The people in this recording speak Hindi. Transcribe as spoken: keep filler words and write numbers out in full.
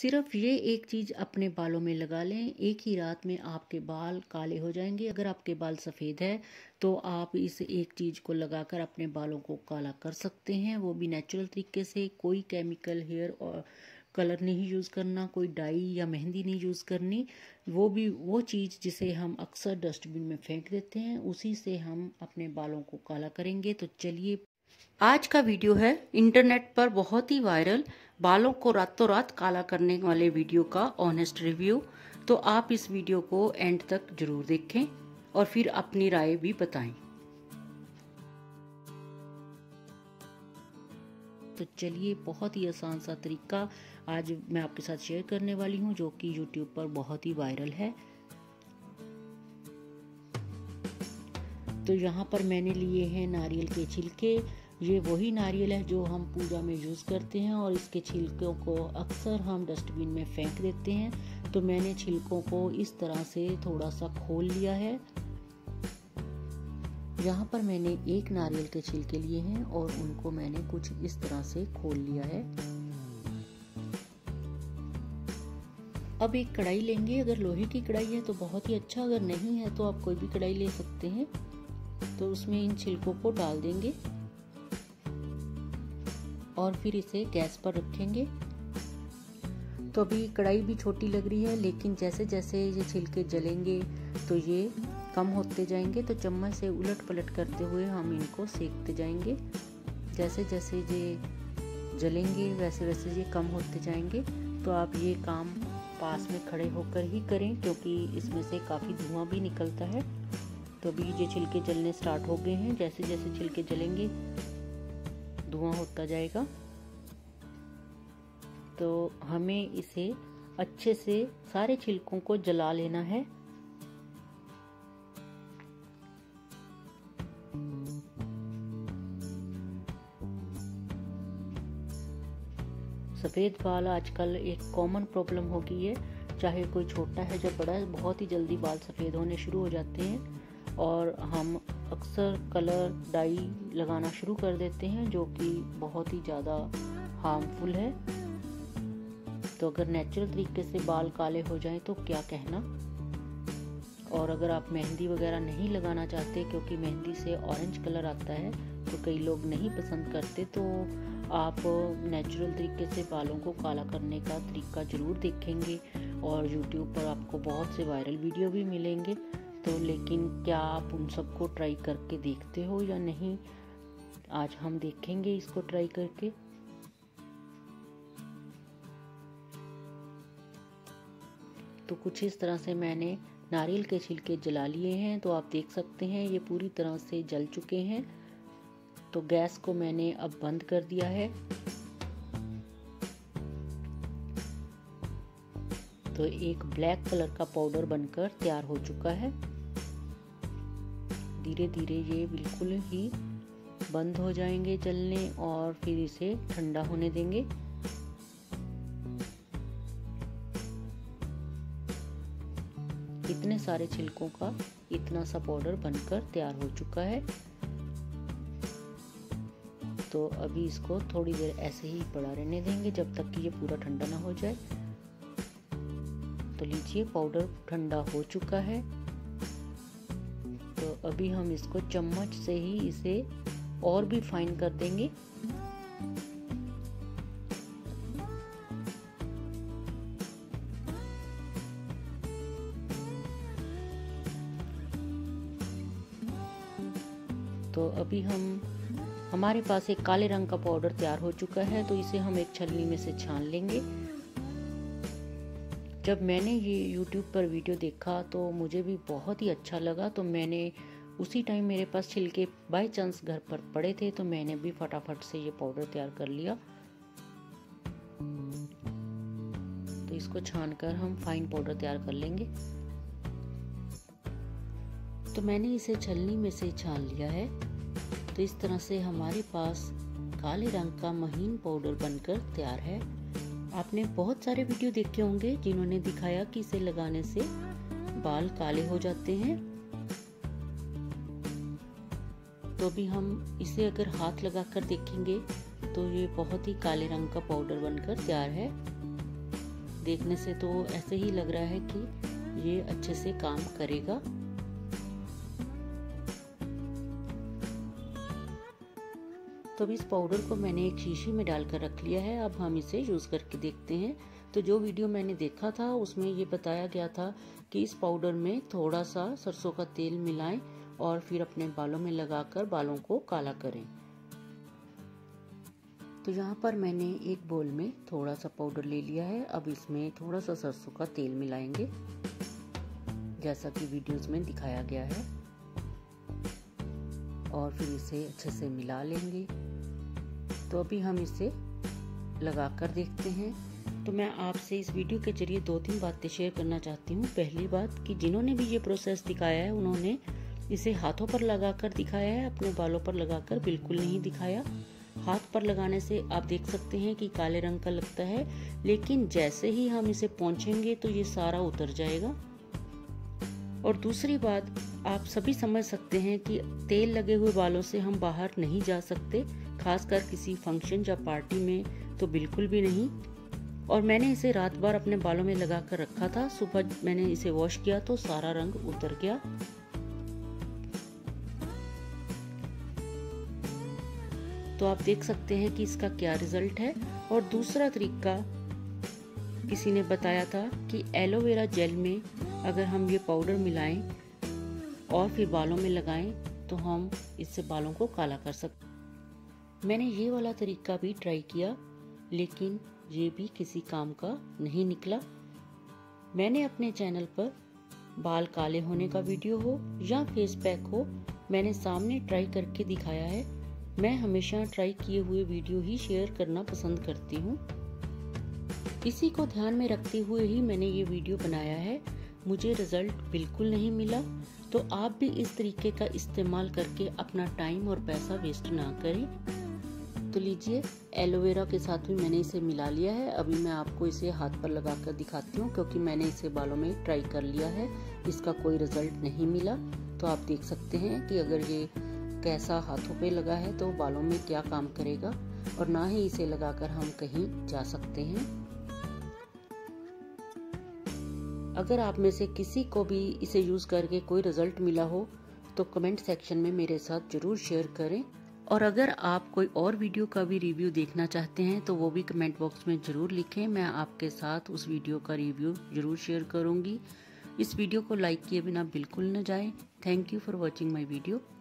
सिर्फ ये एक चीज़ अपने बालों में लगा लें, एक ही रात में आपके बाल काले हो जाएंगे। अगर आपके बाल सफ़ेद है तो आप इस एक चीज़ को लगाकर अपने बालों को काला कर सकते हैं, वो भी नेचुरल तरीके से। कोई केमिकल हेयर और कलर नहीं यूज़ करना, कोई डाई या मेहंदी नहीं यूज़ करनी। वो भी वो चीज़ जिसे हम अक्सर डस्टबिन में फेंक देते हैं, उसी से हम अपने बालों को काला करेंगे। तो चलिए, आज का वीडियो है इंटरनेट पर बहुत ही वायरल बालों को रातों रात काला करने वाले वीडियो का ऑनेस्ट रिव्यू। तो आप इस वीडियो को एंड तक जरूर देखें और फिर अपनी राय भी बताएं। तो चलिए, बहुत ही आसान सा तरीका आज मैं आपके साथ शेयर करने वाली हूँ, जो कि यूट्यूब पर बहुत ही वायरल है। तो यहाँ पर मैंने लिए हैं नारियल के छिलके। ये वही नारियल है जो हम पूजा में यूज़ करते हैं और इसके छिलकों को अक्सर हम डस्टबिन में फेंक देते हैं। तो मैंने छिलकों को इस तरह से थोड़ा सा खोल लिया है। यहाँ पर मैंने एक नारियल के छिलके लिए हैं और उनको मैंने कुछ इस तरह से खोल लिया है। अब एक कढ़ाई लेंगे। अगर लोहे की कढ़ाई है तो बहुत ही अच्छा, अगर नहीं है तो आप कोई भी कढ़ाई ले सकते हैं। तो उसमें इन छिलकों को डाल देंगे और फिर इसे गैस पर रखेंगे। तो अभी कढ़ाई भी छोटी लग रही है, लेकिन जैसे जैसे ये छिलके जलेंगे तो ये कम होते जाएंगे। तो चम्मच से उलट पलट करते हुए हम इनको सेकते जाएंगे। जैसे जैसे ये जलेंगे वैसे वैसे ये कम होते जाएंगे। तो आप ये काम पास में खड़े होकर ही करें, क्योंकि इसमें से काफ़ी धुआं भी निकलता है। तो अभी ये छिलके जलने स्टार्ट हो गए हैं। जैसे जैसे छिलके जलेंगे धुआं होता जाएगा। तो हमें इसे अच्छे से सारे छिलकों को जला लेना है। सफ़ेद बाल आजकल एक कॉमन प्रॉब्लम हो गई है, चाहे कोई छोटा है या बड़ा है, बहुत ही जल्दी बाल सफ़ेद होने शुरू हो जाते हैं और हम अक्सर कलर डाई लगाना शुरू कर देते हैं, जो कि बहुत ही ज़्यादा हार्मफुल है। तो अगर नेचुरल तरीके से बाल काले हो जाएं तो क्या कहना। और अगर आप मेहंदी वगैरह नहीं लगाना चाहते, क्योंकि मेहंदी से ऑरेंज कलर आता है तो कई लोग नहीं पसंद करते, तो आप नेचुरल तरीके से बालों को काला करने का तरीका ज़रूर देखेंगे। और यूट्यूब पर आपको बहुत से वायरल वीडियो भी मिलेंगे। तो लेकिन क्या आप उन सबको ट्राई करके देखते हो या नहीं, आज हम देखेंगे इसको ट्राई करके। तो कुछ इस तरह से मैंने नारियल के छिलके जला लिए हैं। तो आप देख सकते हैं ये पूरी तरह से जल चुके हैं। तो गैस को मैंने अब बंद कर दिया है। तो एक ब्लैक कलर का पाउडर बनकर तैयार हो चुका है। धीरे धीरे ये बिल्कुल ही बंद हो जाएंगे जलने और फिर इसे ठंडा होने देंगे। इतने सारे छिलकों का इतना सा पाउडर बनकर तैयार हो चुका है। तो अभी इसको थोड़ी देर ऐसे ही पड़ा रहने देंगे, जब तक कि ये पूरा ठंडा ना हो जाए। तो लीजिए, पाउडर ठंडा हो चुका है। तो अभी हम इसको चम्मच से ही इसे और भी फाइन कर देंगे। तो अभी हम हमारे पास एक काले रंग का पाउडर तैयार हो चुका है। तो इसे हम एक छलनी में से छान लेंगे। जब मैंने ये YouTube पर वीडियो देखा तो मुझे भी बहुत ही अच्छा लगा। तो मैंने उसी टाइम, मेरे पास छिलके बाय चांस घर पर पड़े थे, तो मैंने भी फटाफट से ये पाउडर तैयार कर लिया। तो इसको छानकर हम फाइन पाउडर तैयार कर लेंगे। तो मैंने इसे छलनी में से छान लिया है। तो इस तरह से हमारे पास काले रंग का महीन पाउडर बनकर तैयार है। आपने बहुत सारे वीडियो देखे होंगे जिन्होंने दिखाया कि इसे लगाने से बाल काले हो जाते हैं। तो भी हम इसे अगर हाथ लगाकर देखेंगे तो ये बहुत ही काले रंग का पाउडर बनकर तैयार है। देखने से तो ऐसे ही लग रहा है कि ये अच्छे से काम करेगा। तो अब इस पाउडर को मैंने एक शीशी में डालकर रख लिया है। अब हम इसे यूज़ करके देखते हैं। तो जो वीडियो मैंने देखा था उसमें ये बताया गया था कि इस पाउडर में थोड़ा सा सरसों का तेल मिलाएं और फिर अपने बालों में लगाकर बालों को काला करें। तो यहाँ पर मैंने एक बोल में थोड़ा सा पाउडर ले लिया है। अब इसमें थोड़ा सा सरसों का तेल मिलाएंगे जैसा कि वीडियोस में दिखाया गया है और फिर इसे अच्छे से मिला लेंगे। तो अभी हम इसे लगा कर देखते हैं। तो मैं आपसे इस वीडियो के जरिए दो तीन बातें शेयर करना चाहती हूँ। पहली बात कि जिन्होंने भी ये प्रोसेस दिखाया है उन्होंने इसे हाथों पर लगाकर दिखाया है, अपने बालों पर लगाकर बिल्कुल नहीं दिखाया। हाथ पर लगाने से आप देख सकते हैं कि काले रंग का लगता है, लेकिन जैसे ही हम इसे पोंछेंगे तो ये सारा उतर जाएगा। और दूसरी बात, आप सभी समझ सकते हैं कि तेल लगे हुए बालों से हम बाहर नहीं जा सकते, खासकर किसी फंक्शन या पार्टी में तो बिल्कुल भी नहीं। और मैंने इसे रात भर अपने बालों में लगा कर रखा था, सुबह मैंने इसे वॉश किया तो सारा रंग उतर गया। तो आप देख सकते हैं कि इसका क्या रिजल्ट है। और दूसरा तरीका किसी ने बताया था कि एलोवेरा जेल में अगर हम ये पाउडर मिलाएं और फिर बालों में लगाएं तो हम इससे बालों को काला कर सकते। मैंने ये वाला तरीका भी ट्राई किया लेकिन ये भी किसी काम का नहीं निकला। मैंने अपने चैनल पर बाल काले होने का वीडियो हो या फेस पैक हो, मैंने सामने ट्राई करके दिखाया है। मैं हमेशा ट्राई किए हुए वीडियो ही शेयर करना पसंद करती हूँ। इसी को ध्यान में रखते हुए ही मैंने ये वीडियो बनाया है। मुझे रिजल्ट बिल्कुल नहीं मिला। तो आप भी इस तरीके का इस्तेमाल करके अपना टाइम और पैसा वेस्ट ना करें। तो लीजिए, एलोवेरा के साथ भी मैंने इसे मिला लिया है। अभी मैं आपको इसे हाथ पर लगा कर दिखाती हूँ क्योंकि मैंने इसे बालों में ट्राई कर लिया है, इसका कोई रिजल्ट नहीं मिला। तो आप देख सकते हैं कि अगर ये कैसा हाथों पे लगा है तो बालों में क्या काम करेगा, और ना ही इसे लगाकर हम कहीं जा सकते हैं। अगर आप में से किसी को भी इसे यूज़ करके कोई रिजल्ट मिला हो तो कमेंट सेक्शन में मेरे साथ ज़रूर शेयर करें। और अगर आप कोई और वीडियो का भी रिव्यू देखना चाहते हैं तो वो भी कमेंट बॉक्स में ज़रूर लिखें। मैं आपके साथ उस वीडियो का रिव्यू ज़रूर शेयर करूँगी। इस वीडियो को लाइक किए बिना बिल्कुल न जाएं। Thank you for watching my video.